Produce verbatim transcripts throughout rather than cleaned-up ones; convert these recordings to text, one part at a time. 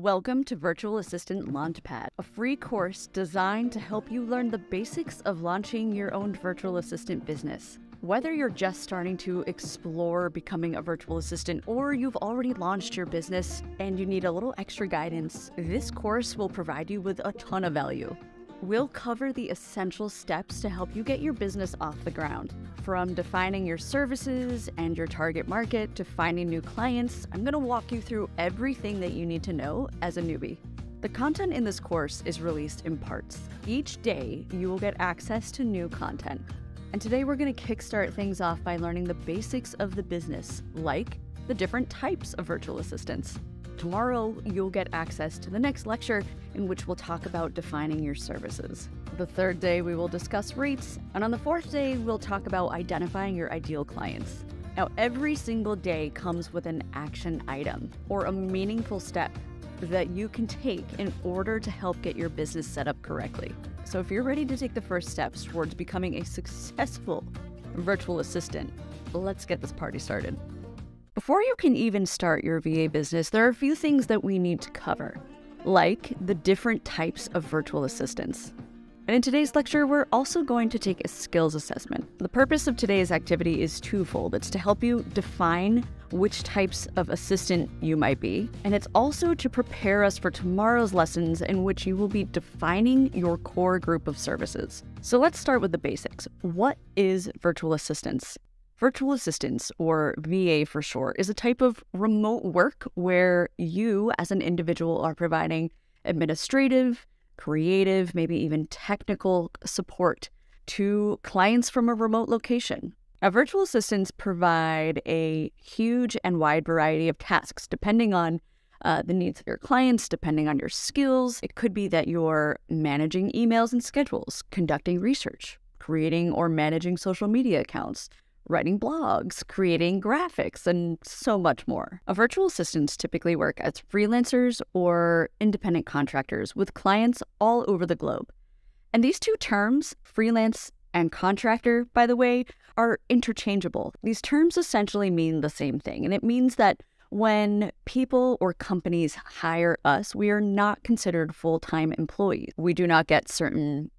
Welcome to Virtual Assistant Launchpad, a free course designed to help you learn the basics of launching your own virtual assistant business. Whether you're just starting to explore becoming a virtual assistant or you've already launched your business and you need a little extra guidance, this course will provide you with a ton of value. We'll cover the essential steps to help you get your business off the ground. From defining your services and your target market to finding new clients, I'm going to walk you through everything that you need to know as a newbie. The content in this course is released in parts. Each day, you will get access to new content. And today we're going to kickstart things off by learning the basics of the business, like the different types of virtual assistants. Tomorrow, you'll get access to the next lecture in which we'll talk about defining your services. The third day, we will discuss rates. And on the fourth day, we'll talk about identifying your ideal clients. Now, every single day comes with an action item or a meaningful step that you can take in order to help get your business set up correctly. So if you're ready to take the first steps towards becoming a successful virtual assistant, let's get this party started. Before you can even start your V A business, there are a few things that we need to cover, like the different types of virtual assistants. And in today's lecture, we're also going to take a skills assessment. The purpose of today's activity is twofold. It's to help you define which types of assistant you might be, and it's also to prepare us for tomorrow's lessons in which you will be defining your core group of services. So let's start with the basics. What is virtual assistance? Virtual assistants, or V A for short, is a type of remote work where you as an individual are providing administrative, creative, maybe even technical support to clients from a remote location. Now, virtual assistants provide a huge and wide variety of tasks depending on Uh, the needs of your clients, depending on your skills. It could be that you're managing emails and schedules, conducting research, creating or managing social media accounts, writing blogs, creating graphics, and so much more. A virtual assistants typically work as freelancers or independent contractors with clients all over the globe. And these two terms, freelance and contractor, by the way, are interchangeable. These terms essentially mean the same thing, and it means that when people or companies hire us, we are not considered full-time employees. We do not get certain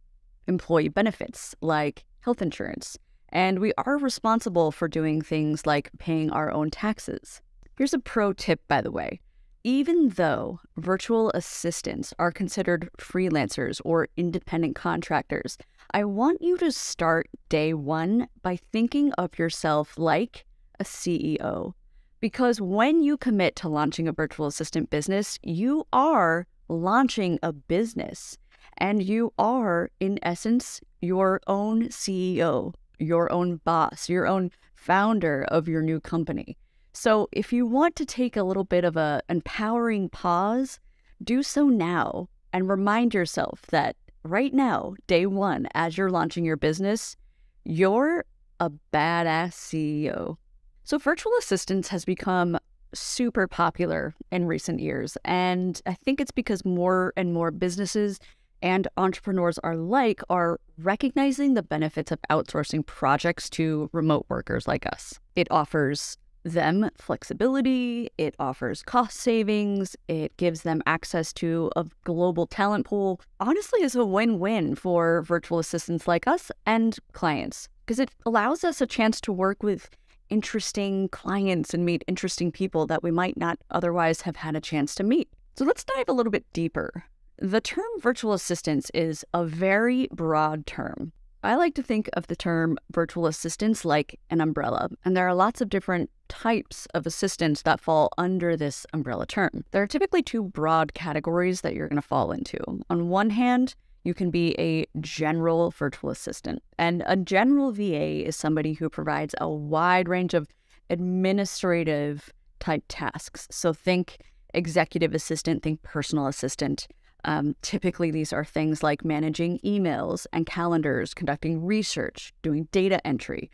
employee benefits like health insurance, and we are responsible for doing things like paying our own taxes. Here's a pro tip, by the way. Even though virtual assistants are considered freelancers or independent contractors, I want you to start day one by thinking of yourself like a C E O. Because when you commit to launching a virtual assistant business, you are launching a business, and you are, in essence, your own C E O, your own boss, your own founder of your new company. So if you want to take a little bit of an empowering pause, do so now and remind yourself that right now, day one, as you're launching your business, you're a badass C E O. So virtual assistants has become super popular in recent years, and I think it's because more and more businesses and entrepreneurs alike are recognizing the benefits of outsourcing projects to remote workers like us. It offers them flexibility, it offers cost savings, it gives them access to a global talent pool. Honestly, it's a win-win for virtual assistants like us and clients, because it allows us a chance to work with interesting clients and meet interesting people that we might not otherwise have had a chance to meet. So let's dive a little bit deeper. The term virtual assistants is a very broad term. I like to think of the term virtual assistants like an umbrella, and there are lots of different types of assistants that fall under this umbrella term. There are typically two broad categories that you're going to fall into. On one hand, you can be a general virtual assistant. And a general V A is somebody who provides a wide range of administrative type tasks. So think executive assistant, think personal assistant. Um, typically, these are things like managing emails and calendars, conducting research, doing data entry.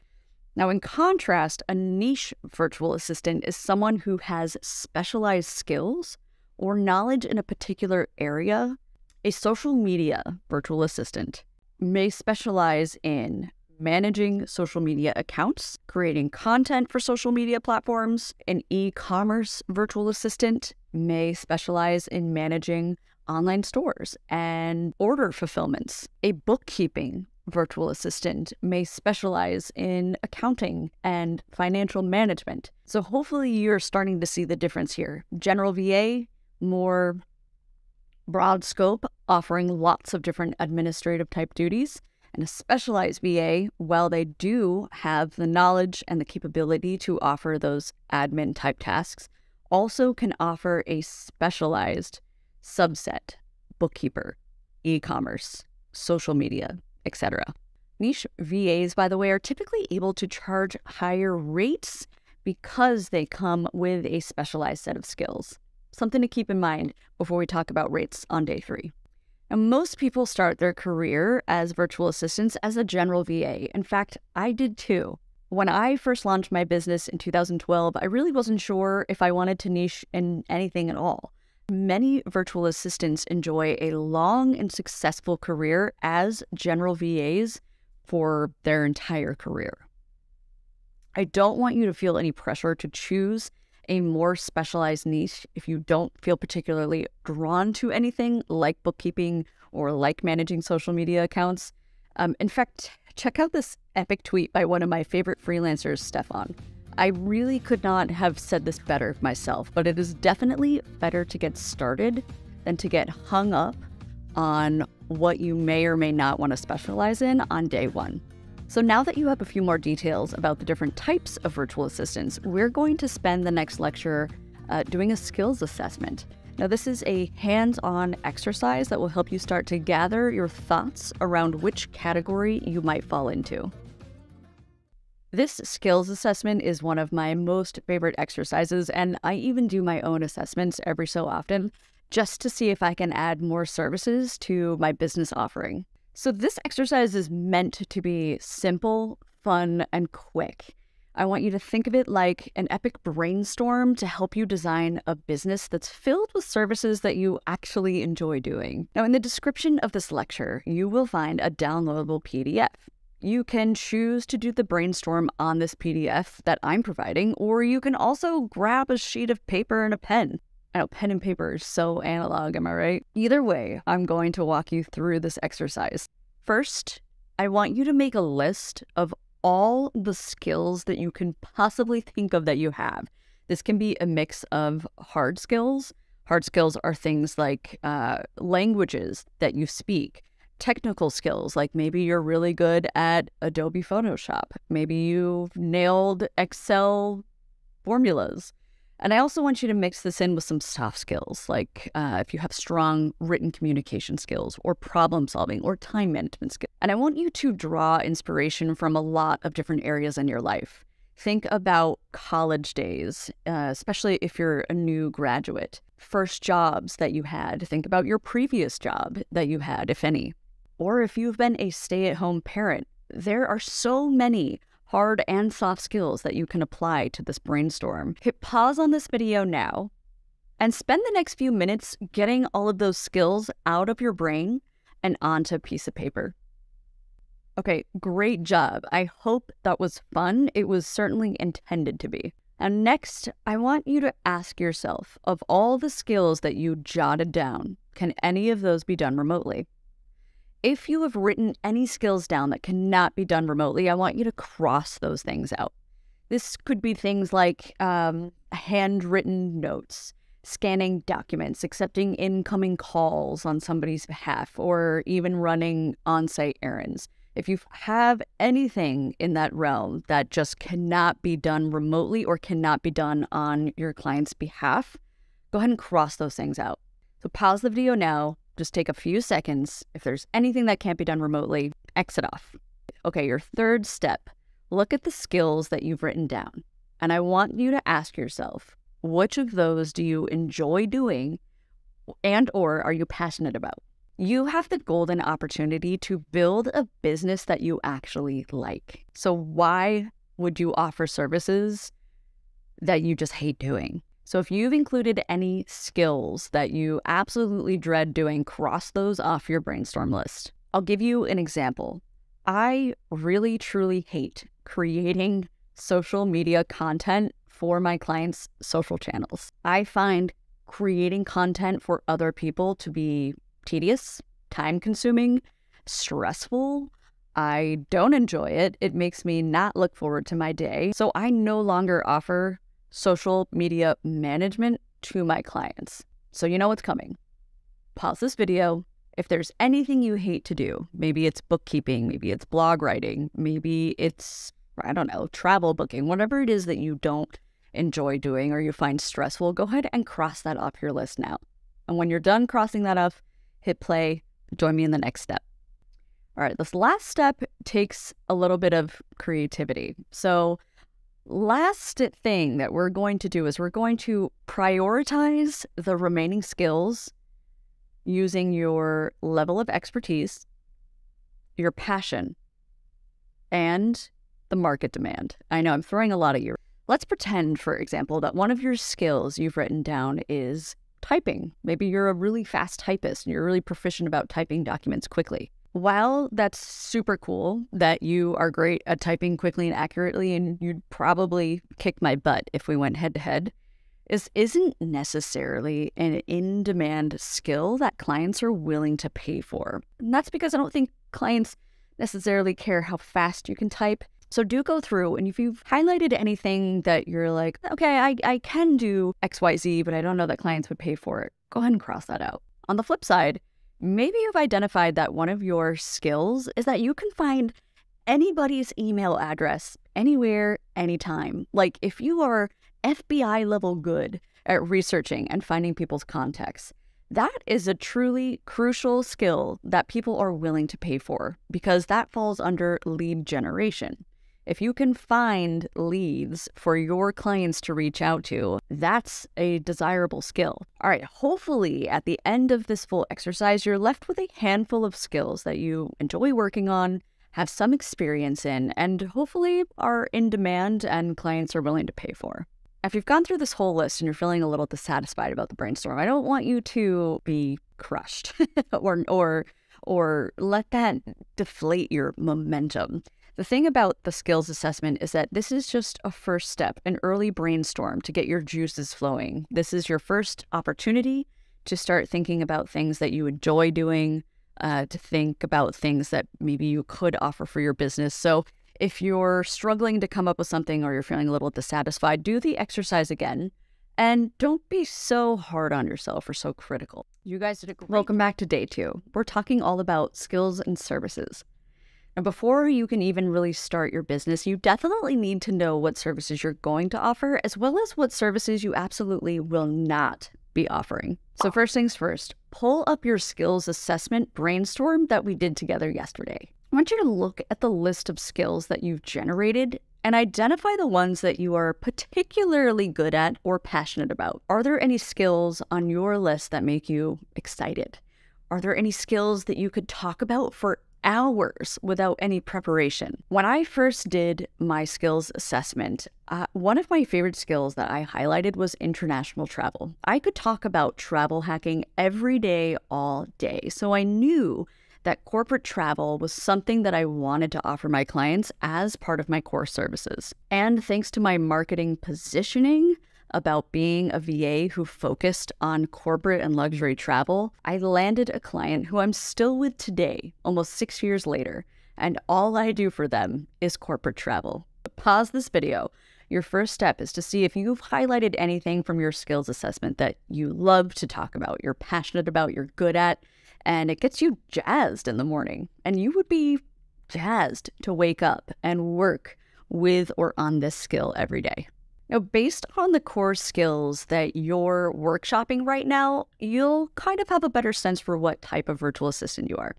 Now, in contrast, a niche virtual assistant is someone who has specialized skills or knowledge in a particular area. A social media virtual assistant may specialize in managing social media accounts, creating content for social media platforms. An e-commerce virtual assistant may specialize in managing online stores and order fulfillments. A bookkeeping virtual assistant may specialize in accounting and financial management. So hopefully you're starting to see the difference here. General V A, more broad scope, offering lots of different administrative type duties. And a specialized V A, while they do have the knowledge and the capability to offer those admin type tasks, also can offer a specialized subset: bookkeeper, e-commerce, social media, et cetera. Niche V As, by the way, are typically able to charge higher rates because they come with a specialized set of skills. Something to keep in mind before we talk about rates on day three. Now, most people start their career as virtual assistants as a general V A. In fact, I did too. When I first launched my business in two thousand twelve, I really wasn't sure if I wanted to niche in anything at all. Many virtual assistants enjoy a long and successful career as general V As for their entire career. I don't want you to feel any pressure to choose a more specialized niche if you don't feel particularly drawn to anything like bookkeeping or like managing social media accounts. Um, in fact, check out this epic tweet by one of my favorite freelancers, Stefan. I really could not have said this better myself, but it is definitely better to get started than to get hung up on what you may or may not want to specialize in on day one. So now that you have a few more details about the different types of virtual assistants, we're going to spend the next lecture uh, doing a skills assessment. Now, this is a hands-on exercise that will help you start to gather your thoughts around which category you might fall into. This skills assessment is one of my most favorite exercises, and I even do my own assessments every so often just to see if I can add more services to my business offering. So this exercise is meant to be simple, fun, and quick. I want you to think of it like an epic brainstorm to help you design a business that's filled with services that you actually enjoy doing. Now, in the description of this lecture, you will find a downloadable P D F. You can choose to do the brainstorm on this P D F that I'm providing, or you can also grab a sheet of paper and a pen. I know, pen and paper is so analog, am I right? Either way, I'm going to walk you through this exercise. First, I want you to make a list of all the skills that you can possibly think of that you have. This can be a mix of hard skills. Hard skills are things like uh, languages that you speak. Technical skills, like maybe you're really good at Adobe Photoshop. Maybe you've nailed Excel formulas. And I also want you to mix this in with some soft skills, like uh, if you have strong written communication skills or problem solving or time management skills. And I want you to draw inspiration from a lot of different areas in your life. Think about college days, uh, especially if you're a new graduate. First jobs that you had. Think about your previous job that you had, if any. Or if you've been a stay-at-home parent, there are so many hard and soft skills that you can apply to this brainstorm. Hit pause on this video now and spend the next few minutes getting all of those skills out of your brain and onto a piece of paper. Okay, great job. I hope that was fun. It was certainly intended to be. And next, I want you to ask yourself, of all the skills that you jotted down, can any of those be done remotely? If you have written any skills down that cannot be done remotely, I want you to cross those things out. This could be things like um, handwritten notes, scanning documents, accepting incoming calls on somebody's behalf, or even running on-site errands. If you have anything in that realm that just cannot be done remotely or cannot be done on your client's behalf, go ahead and cross those things out. So pause the video now. Just take a few seconds. If there's anything that can't be done remotely, exit off. Okay, your third step. Look at the skills that you've written down. And I want you to ask yourself, which of those do you enjoy doing and or are you passionate about? You have the golden opportunity to build a business that you actually like. So why would you offer services that you just hate doing? So if you've included any skills that you absolutely dread doing, cross those off your brainstorm list. I'll give you an example. I really, truly hate creating social media content for my clients' social channels. I find creating content for other people to be tedious, time-consuming, stressful. I don't enjoy it. It makes me not look forward to my day. So I no longer offer social media management to my clients. So you know what's coming. Pause this video. If there's anything you hate to do, maybe it's bookkeeping, maybe it's blog writing, maybe it's, I don't know, travel booking, whatever it is that you don't enjoy doing or you find stressful, go ahead and cross that off your list now. And when you're done crossing that off, hit play, join me in the next step. All right, this last step takes a little bit of creativity. So last thing that we're going to do is we're going to prioritize the remaining skills using your level of expertise, your passion, and the market demand. I know I'm throwing a lot at you. Let's pretend, for example, that one of your skills you've written down is typing. Maybe you're a really fast typist and you're really proficient about typing documents quickly. While that's super cool that you are great at typing quickly and accurately, and you'd probably kick my butt if we went head to head, this isn't necessarily an in-demand skill that clients are willing to pay for. And that's because I don't think clients necessarily care how fast you can type. So do go through, and if you've highlighted anything that you're like, okay, I, I can do X Y Z, but I don't know that clients would pay for it, go ahead and cross that out. On the flip side, maybe you've identified that one of your skills is that you can find anybody's email address anywhere, anytime. Like if you are F B I level good at researching and finding people's contacts, that is a truly crucial skill that people are willing to pay for because that falls under lead generation. If you can find leads for your clients to reach out to, that's a desirable skill. All right, hopefully at the end of this full exercise, you're left with a handful of skills that you enjoy working on, have some experience in, and hopefully are in demand and clients are willing to pay for. If you've gone through this whole list and you're feeling a little dissatisfied about the brainstorm, I don't want you to be crushed or, or, or let that deflate your momentum. The thing about the skills assessment is that this is just a first step, an early brainstorm to get your juices flowing. This is your first opportunity to start thinking about things that you enjoy doing, uh, to think about things that maybe you could offer for your business. So if you're struggling to come up with something or you're feeling a little dissatisfied, do the exercise again. And don't be so hard on yourself or so critical. You guys did a great job. Welcome back to day two. We're talking all about skills and services. And before you can even really start your business, you definitely need to know what services you're going to offer, as well as what services you absolutely will not be offering. So first things first, pull up your skills assessment brainstorm that we did together yesterday. I want you to look at the list of skills that you've generated and identify the ones that you are particularly good at or passionate about. Are there any skills on your list that make you excited? Are there any skills that you could talk about for hours without any preparation? When I first did my skills assessment, uh, one of my favorite skills that I highlighted was international travel. I could talk about travel hacking every day, all day. So I knew that corporate travel was something that I wanted to offer my clients as part of my core services. And thanks to my marketing positioning about being a V A who focused on corporate and luxury travel, I landed a client who I'm still with today, almost six years later, and all I do for them is corporate travel. Pause this video. Your first step is to see if you've highlighted anything from your skills assessment that you love to talk about, you're passionate about, you're good at, and it gets you jazzed in the morning. And you would be jazzed to wake up and work with or on this skill every day. Now, based on the core skills that you're workshopping right now, you'll kind of have a better sense for what type of virtual assistant you are.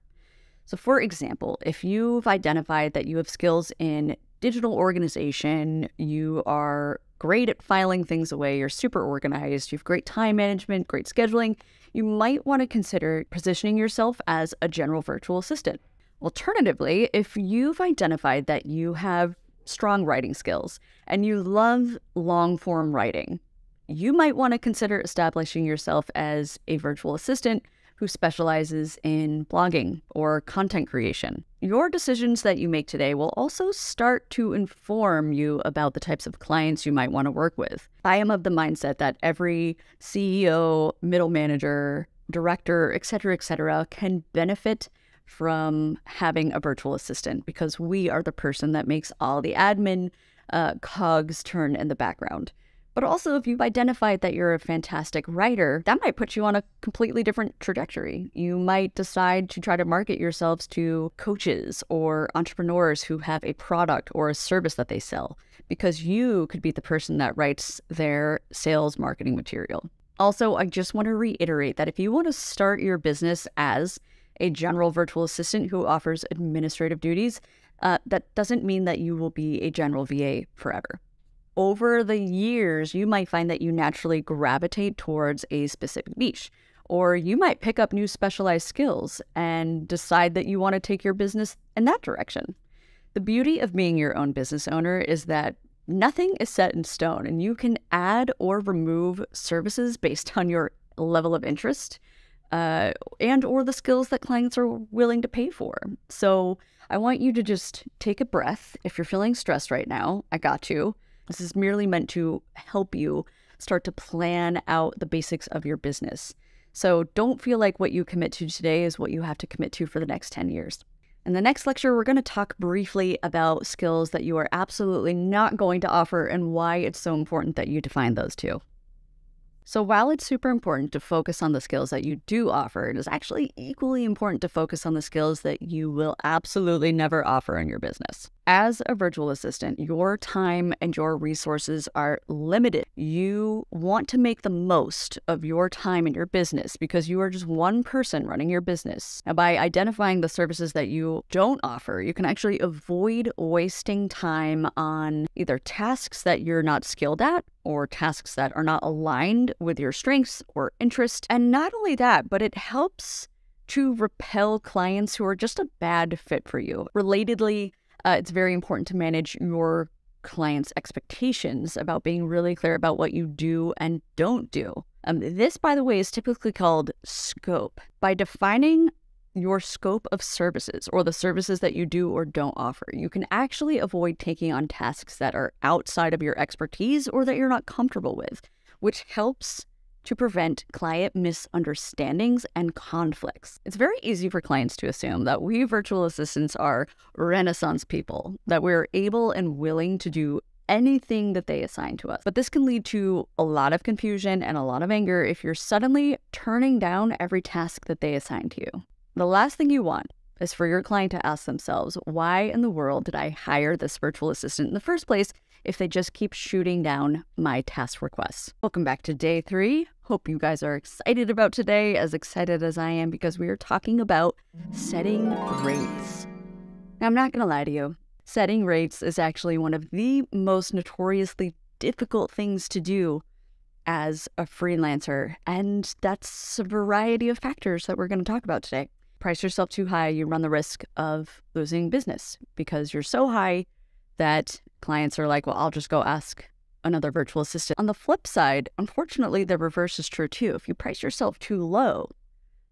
So for example, if you've identified that you have skills in digital organization, you are great at filing things away, you're super organized, you have great time management, great scheduling, you might want to consider positioning yourself as a general virtual assistant. Alternatively, if you've identified that you have strong writing skills and you love long-form writing, you might want to consider establishing yourself as a virtual assistant who specializes in blogging or content creation. Your decisions that you make today will also start to inform you about the types of clients you might want to work with. I am of the mindset that every C E O, middle manager, director, et cetera, et cetera, can benefit from having a virtual assistant because we are the person that makes all the admin uh, cogs turn in the background. But also, if you've identified that you're a fantastic writer, that might put you on a completely different trajectory. You might decide to try to market yourselves to coaches or entrepreneurs who have a product or a service that they sell, because you could be the person that writes their sales marketing material. Also, I just want to reiterate that if you want to start your business as a general virtual assistant who offers administrative duties, uh, that doesn't mean that you will be a general V A forever. Over the years, you might find that you naturally gravitate towards a specific niche, or you might pick up new specialized skills and decide that you want to take your business in that direction. The beauty of being your own business owner is that nothing is set in stone, and you can add or remove services based on your level of interest uh, and or the skills that clients are willing to pay for. So I want you to just take a breath. If you're feeling stressed right now, I got you. This is merely meant to help you start to plan out the basics of your business. So don't feel like what you commit to today is what you have to commit to for the next ten years. In the next lecture, we're going to talk briefly about skills that you are absolutely not going to offer and why it's so important that you define those two. So while it's super important to focus on the skills that you do offer, it is actually equally important to focus on the skills that you will absolutely never offer in your business. As a virtual assistant, your time and your resources are limited. You want to make the most of your time in your business because you are just one person running your business. And by identifying the services that you don't offer, you can actually avoid wasting time on either tasks that you're not skilled at or tasks that are not aligned with your strengths or interests. And not only that, but it helps to repel clients who are just a bad fit for you. Relatedly, Uh, it's very important to manage your clients' expectations about being really clear about what you do and don't do. Um, this, by the way, is typically called scope. By defining your scope of services or the services that you do or don't offer, you can actually avoid taking on tasks that are outside of your expertise or that you're not comfortable with, which helps to prevent client misunderstandings and conflicts. It's very easy for clients to assume that we virtual assistants are Renaissance people, that we're able and willing to do anything that they assign to us. But this can lead to a lot of confusion and a lot of anger if you're suddenly turning down every task that they assign to you. The last thing you want is for your client to ask themselves, why in the world did I hire this virtual assistant in the first place if they just keep shooting down my task requests? Welcome back to day three. Hope you guys are excited about today, as excited as I am, because we are talking about setting rates. Now, I'm not going to lie to you. Setting rates is actually one of the most notoriously difficult things to do as a freelancer, and that's a variety of factors that we're going to talk about today. Price yourself too high, you run the risk of losing business because you're so high that clients are like, well, I'll just go ask another virtual assistant. On the flip side, unfortunately, the reverse is true too. If you price yourself too low,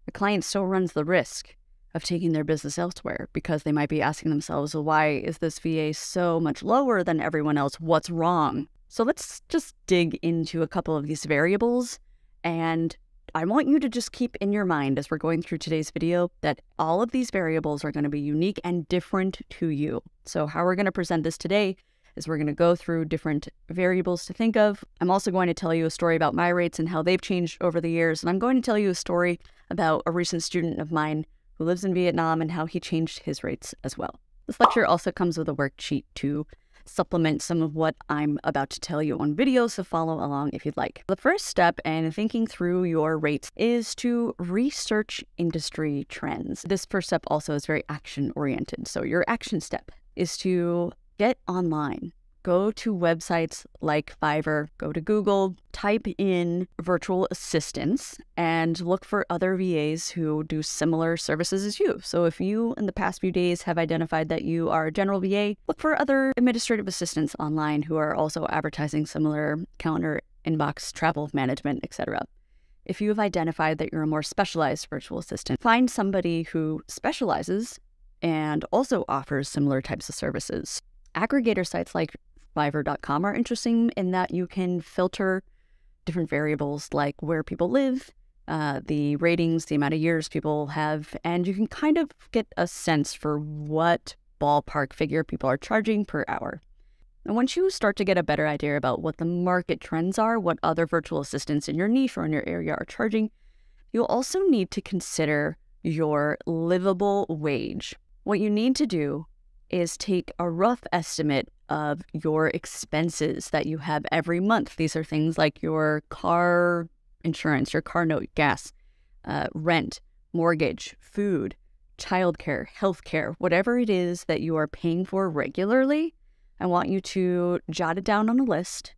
the client still runs the risk of taking their business elsewhere because they might be asking themselves, well, why is this V A so much lower than everyone else? What's wrong? So let's just dig into a couple of these variables, and I want you to just keep in your mind as we're going through today's video that all of these variables are going to be unique and different to you. So how we're going to present this today is we're going to go through different variables to think of. I'm also going to tell you a story about my rates and how they've changed over the years. And I'm going to tell you a story about a recent student of mine who lives in Vietnam and how he changed his rates as well. This lecture also comes with a worksheet to supplement some of what I'm about to tell you on video, so follow along if you'd like. The first step in thinking through your rates is to research industry trends. This first step also is very action-oriented. So your action step is to get online. Go to websites like Fiverr, go to Google, type in virtual assistants, and look for other V As who do similar services as you. So if you, in the past few days, have identified that you are a general V A, look for other administrative assistants online who are also advertising similar calendar, inbox, travel management, et cetera. If you have identified that you're a more specialized virtual assistant, find somebody who specializes and also offers similar types of services. Aggregator sites like Fiverr dot com are interesting in that you can filter different variables like where people live, uh, the ratings, the amount of years people have, and you can kind of get a sense for what ballpark figure people are charging per hour. And once you start to get a better idea about what the market trends are, what other virtual assistants in your niche or in your area are charging, you'll also need to consider your livable wage. What you need to do is take a rough estimate of your expenses that you have every month. These are things like your car insurance, your car note, gas, uh, rent, mortgage, food, childcare, healthcare, whatever it is that you are paying for regularly. I want you to jot it down on a list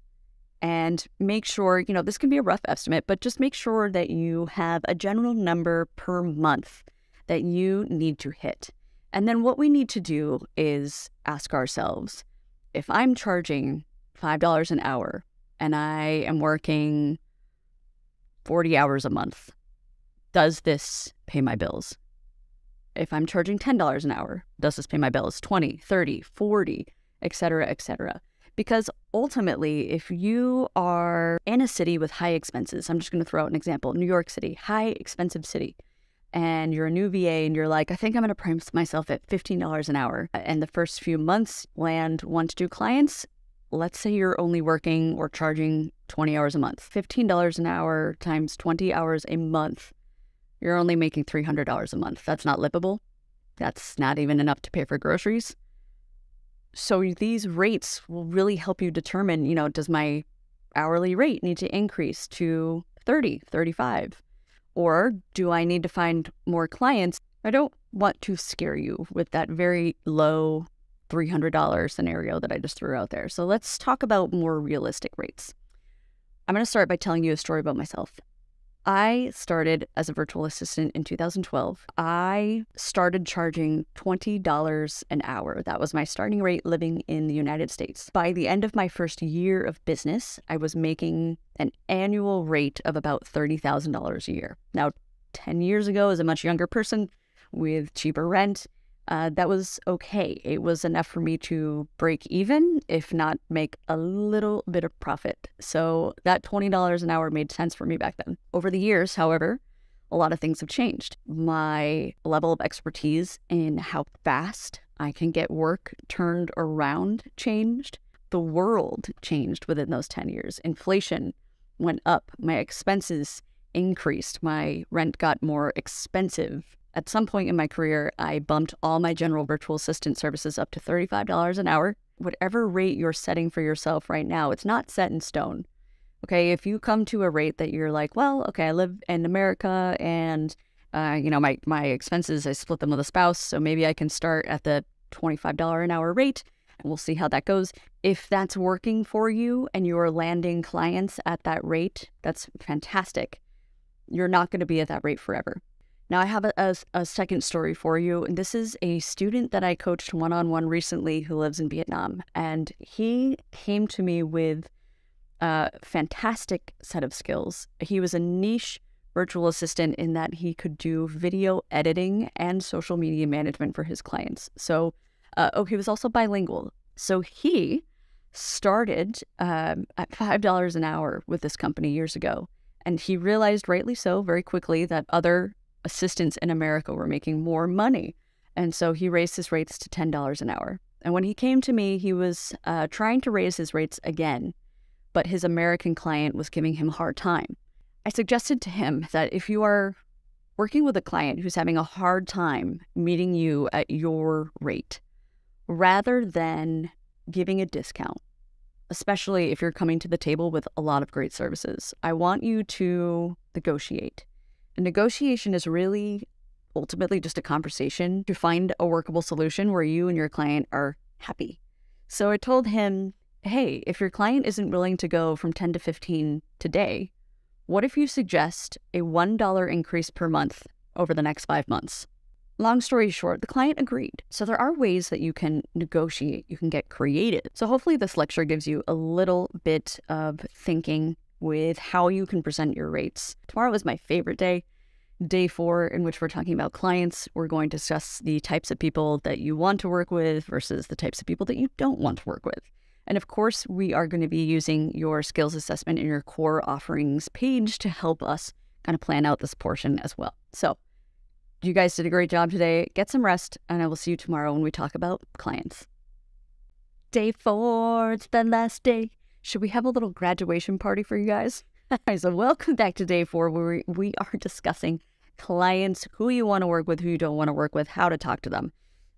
and make sure, you know, this can be a rough estimate, but just make sure that you have a general number per month that you need to hit. And then what we need to do is ask ourselves, if I'm charging five dollars an hour and I am working forty hours a month, does this pay my bills? If I'm charging ten dollars an hour, does this pay my bills? twenty, thirty, forty, et cetera, et cetera. Because ultimately, if you are in a city with high expenses, I'm just going to throw out an example, New York City, high expensive city, and you're a new V A and you're like, I think I'm going to price myself at fifteen dollars an hour. And the first few months land one to two clients. Let's say you're only working or charging twenty hours a month. fifteen dollars an hour times twenty hours a month. You're only making three hundred dollars a month. That's not livable. That's not even enough to pay for groceries. So these rates will really help you determine, you know, does my hourly rate need to increase to thirty, thirty-five? Or do I need to find more clients? I don't want to scare you with that very low three hundred dollar scenario that I just threw out there. So let's talk about more realistic rates. I'm going to start by telling you a story about myself. I started as a virtual assistant in two thousand twelve. I started charging twenty dollars an hour. That was my starting rate living in the United States. By the end of my first year of business, I was making an annual rate of about thirty thousand dollars a year. Now, ten years ago, as a much younger person with cheaper rent, uh, that was okay. It was enough for me to break even, if not make a little bit of profit. So that twenty dollars an hour made sense for me back then. Over the years, however, a lot of things have changed. My level of expertise in how fast I can get work turned around changed. The world changed within those ten years. Inflation went up. My expenses increased. My rent got more expensive. At some point in my career, I bumped all my general virtual assistant services up to thirty-five dollars an hour. Whatever rate you're setting for yourself right now, it's not set in stone. Okay, if you come to a rate that you're like, well, okay, I live in America and, uh, you know, my, my expenses, I split them with a spouse, so maybe I can start at the twenty-five dollars an hour rate and we'll see how that goes. If that's working for you and you're landing clients at that rate, that's fantastic. You're not going to be at that rate forever. Now, I have a, a, a second story for you, and this is a student that I coached one-on-one recently who lives in Vietnam, and he came to me with a fantastic set of skills. He was a niche virtual assistant in that he could do video editing and social media management for his clients. So, uh, oh, he was also bilingual. So he started um, at five dollars an hour with this company years ago, and he realized, rightly so, very quickly that other assistants in America were making more money. And so he raised his rates to ten dollars an hour. And when he came to me, he was uh, trying to raise his rates again, but his American client was giving him a hard time. I suggested to him that if you are working with a client who's having a hard time meeting you at your rate, rather than giving a discount, especially if you're coming to the table with a lot of great services, I want you to negotiate. A negotiation is really ultimately just a conversation to find a workable solution where you and your client are happy. So I told him, hey, if your client isn't willing to go from ten to fifteen today, what if you suggest a one dollar increase per month over the next five months? Long story short, the client agreed. So there are ways that you can negotiate, you can get creative. So hopefully this lecture gives you a little bit of thinking with how you can present your rates. Tomorrow is my favorite day, day four, in which we're talking about clients. We're going to discuss the types of people that you want to work with versus the types of people that you don't want to work with. And of course, we are going to be using your skills assessment and your core offerings page to help us kind of plan out this portion as well. So you guys did a great job today. Get some rest, and I will see you tomorrow when we talk about clients. Day four, it's the last day. Should we have a little graduation party for you guys? All right, so welcome back to day four, where we are discussing clients, who you want to work with, who you don't want to work with, how to talk to them.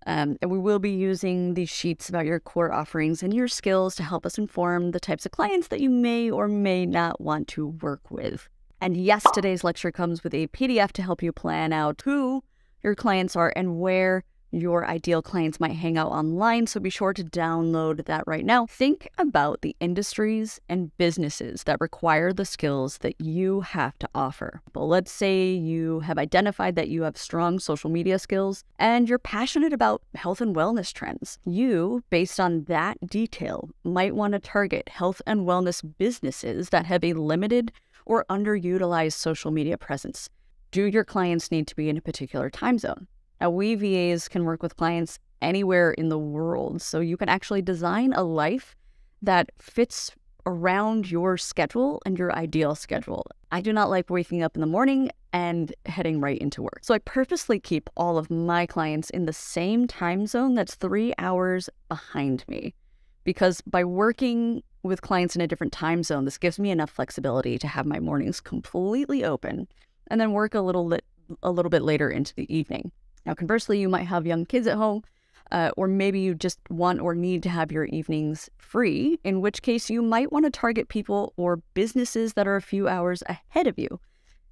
Um, and we will be using these sheets about your core offerings and your skills to help us inform the types of clients that you may or may not want to work with. And yes, today's lecture comes with a P D F to help you plan out who your clients are and where your ideal clients might hang out online. So be sure to download that right now. Think about the industries and businesses that require the skills that you have to offer. But let's say you have identified that you have strong social media skills and you're passionate about health and wellness trends. You, based on that detail, might want to target health and wellness businesses that have a limited or underutilized social media presence. Do your clients need to be in a particular time zone? Now, we V As can work with clients anywhere in the world, so you can actually design a life that fits around your schedule and your ideal schedule. I do not like waking up in the morning and heading right into work. So I purposely keep all of my clients in the same time zone that's three hours behind me, because by working with clients in a different time zone, this gives me enough flexibility to have my mornings completely open and then work a little, lit a little bit later into the evening. Now, conversely, you might have young kids at home, uh, or maybe you just want or need to have your evenings free, in which case you might want to target people or businesses that are a few hours ahead of you,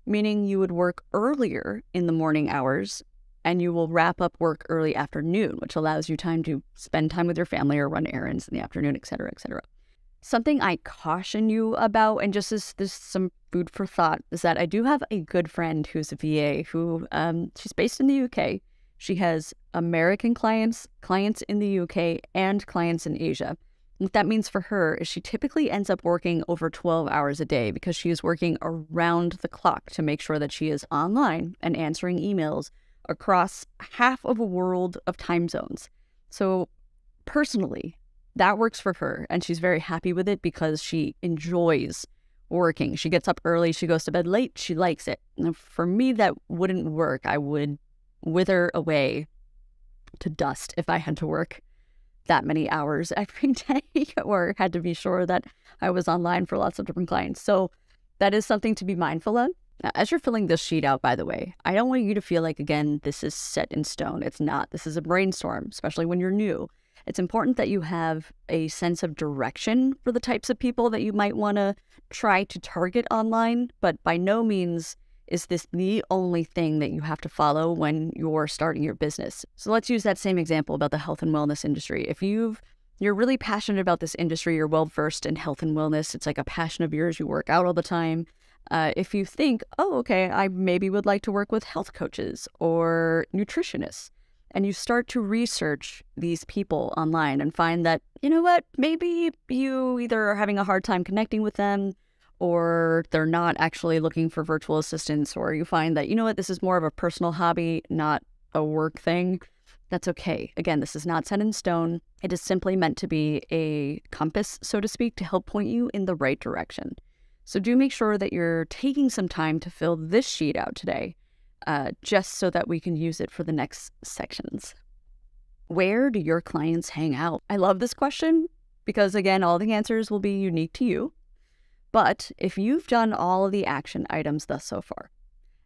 meaning you would work earlier in the morning hours and you will wrap up work early afternoon, which allows you time to spend time with your family or run errands in the afternoon, et cetera, et cetera. Something I caution you about, and just as this some food for thought, is that I do have a good friend who's a V A who um, she's based in the U K. She has American clients, clients in the U K, and clients in Asia. What that means for her is she typically ends up working over twelve hours a day because she is working around the clock to make sure that she is online and answering emails across half of a world of time zones. So personally, that works for her, and she's very happy with it because she enjoys working. She gets up early, she goes to bed late, she likes it. Now, for me, that wouldn't work. I would wither away to dust if I had to work that many hours every day or had to be sure that I was online for lots of different clients. So that is something to be mindful of. Now, as you're filling this sheet out, by the way, I don't want you to feel like, again, this is set in stone. It's not. This is a brainstorm, especially when you're new. It's important that you have a sense of direction for the types of people that you might want to try to target online, but by no means is this the only thing that you have to follow when you're starting your business. So let's use that same example about the health and wellness industry. If you've, you're really passionate about this industry, you're well-versed in health and wellness, it's like a passion of yours, you work out all the time. Uh, if you think, oh, okay, I maybe would like to work with health coaches or nutritionists, and you start to research these people online and find that, you know what, maybe you either are having a hard time connecting with them or they're not actually looking for virtual assistants, or you find that, you know what, this is more of a personal hobby, not a work thing. That's okay. Again, this is not set in stone. It is simply meant to be a compass, so to speak, to help point you in the right direction. So do make sure that you're taking some time to fill this sheet out today. Uh, just so that we can use it for the next sections. Where do your clients hang out? I love this question because, again, all the answers will be unique to you. But if you've done all of the action items thus so far,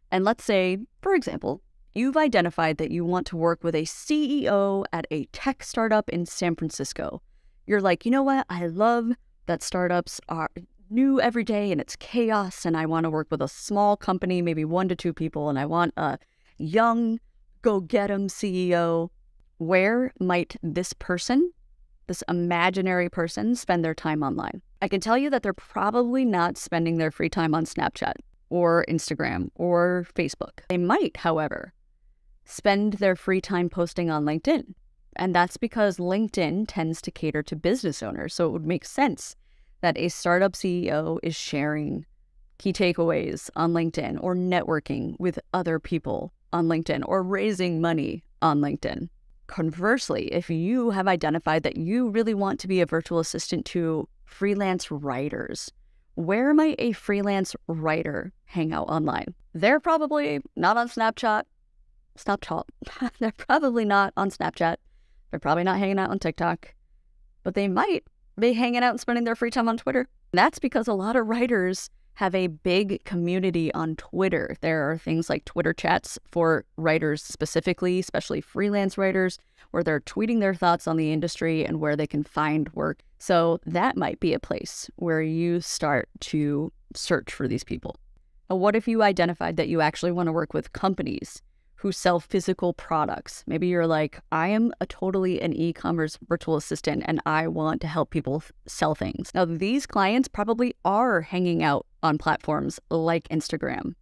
and let's say, for example, you've identified that you want to work with a C E O at a tech startup in San Francisco. You're like, you know what? I love that startups are new every day and it's chaos, and I want to work with a small company, maybe one to two people, and I want a young go-get-em C E O. Where might this person, this imaginary person, spend their time online? I can tell you that they're probably not spending their free time on Snapchat or Instagram or Facebook. They might, however, spend their free time posting on LinkedIn, and that's because LinkedIn tends to cater to business owners, so it would make sense that a startup C E O is sharing key takeaways on LinkedIn or networking with other people on LinkedIn or raising money on LinkedIn. Conversely, if you have identified that you really want to be a virtual assistant to freelance writers, where might a freelance writer hang out online? They're probably not on Snapchat. Snapchat. They're probably not on Snapchat. They're probably not hanging out on TikTok. But they might be hanging out and spending their free time on Twitter. And that's because a lot of writers have a big community on Twitter. There are things like Twitter chats for writers specifically, especially freelance writers, where they're tweeting their thoughts on the industry and where they can find work. So that might be a place where you start to search for these people. Now, what if you identified that you actually want to work with companies who sell physical products? Maybe you're like, I am a totally an e-commerce virtual assistant and I want to help people sell things. Now, these clients probably are hanging out on platforms like Instagram,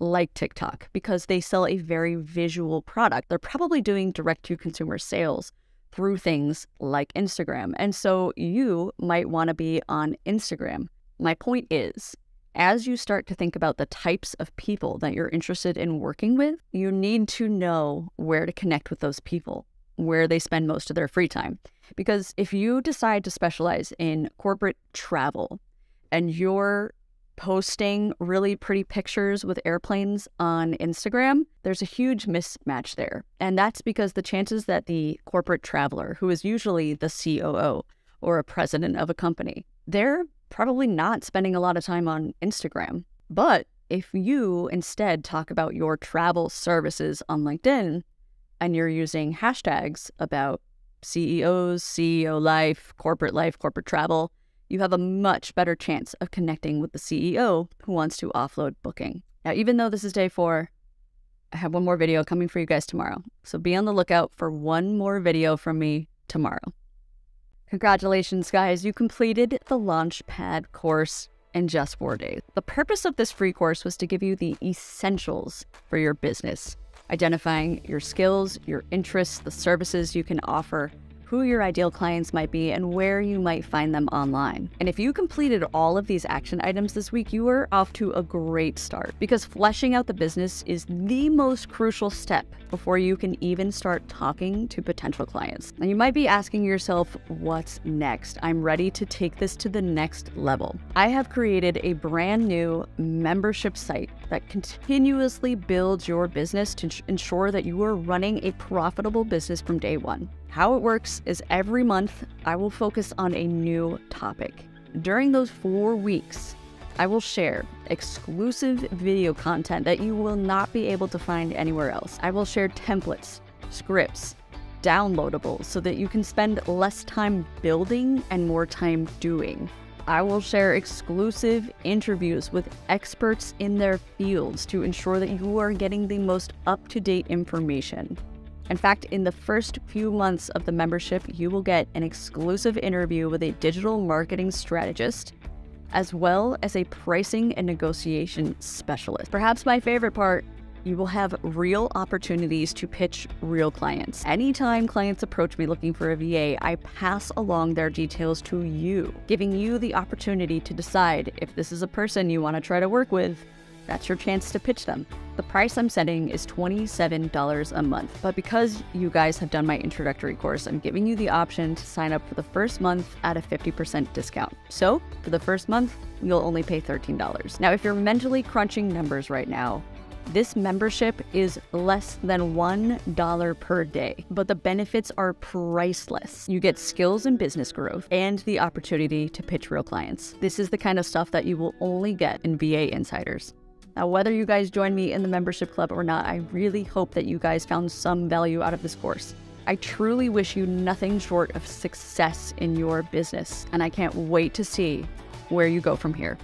like TikTok, because they sell a very visual product. They're probably doing direct-to-consumer sales through things like Instagram. And so you might want to be on Instagram. My point is, as you start to think about the types of people that you're interested in working with, you need to know where to connect with those people, where they spend most of their free time. Because if you decide to specialize in corporate travel and you're posting really pretty pictures with airplanes on Instagram, there's a huge mismatch there. And that's because the chances that the corporate traveler, who is usually the C O O or a president of a company, they're probably not spending a lot of time on Instagram. But if you instead talk about your travel services on LinkedIn and you're using hashtags about C E Os, C E O life, corporate life, corporate travel, you have a much better chance of connecting with the C E O who wants to offload booking. Now, even though this is day four, I have one more video coming for you guys tomorrow. So be on the lookout for one more video from me tomorrow. Congratulations, guys. You completed the Launchpad course in just four days. The purpose of this free course was to give you the essentials for your business, identifying your skills, your interests, the services you can offer, who your ideal clients might be, and where you might find them online. And if you completed all of these action items this week, you are off to a great start, because fleshing out the business is the most crucial step before you can even start talking to potential clients. And you might be asking yourself, what's next? I'm ready to take this to the next level. I have created a brand new membership site that continuously builds your business to ensure that you are running a profitable business from day one. How it works is every month, I will focus on a new topic. During those four weeks, I will share exclusive video content that you will not be able to find anywhere else. I will share templates, scripts, downloadables, so that you can spend less time building and more time doing. I will share exclusive interviews with experts in their fields to ensure that you are getting the most up-to-date information. In fact, in the first few months of the membership, you will get an exclusive interview with a digital marketing strategist, as well as a pricing and negotiation specialist. Perhaps my favorite part, you will have real opportunities to pitch real clients. Anytime clients approach me looking for a V A, I pass along their details to you, giving you the opportunity to decide if this is a person you want to try to work with. That's your chance to pitch them. The price I'm setting is twenty-seven dollars a month. But because you guys have done my introductory course, I'm giving you the option to sign up for the first month at a fifty percent discount. So for the first month, you'll only pay thirteen dollars. Now, if you're mentally crunching numbers right now, this membership is less than one dollar per day, but the benefits are priceless. You get skills in business growth and the opportunity to pitch real clients. This is the kind of stuff that you will only get in V A Insiders. Now, whether you guys join me in the membership club or not, I really hope that you guys found some value out of this course. I truly wish you nothing short of success in your business, and I can't wait to see where you go from here.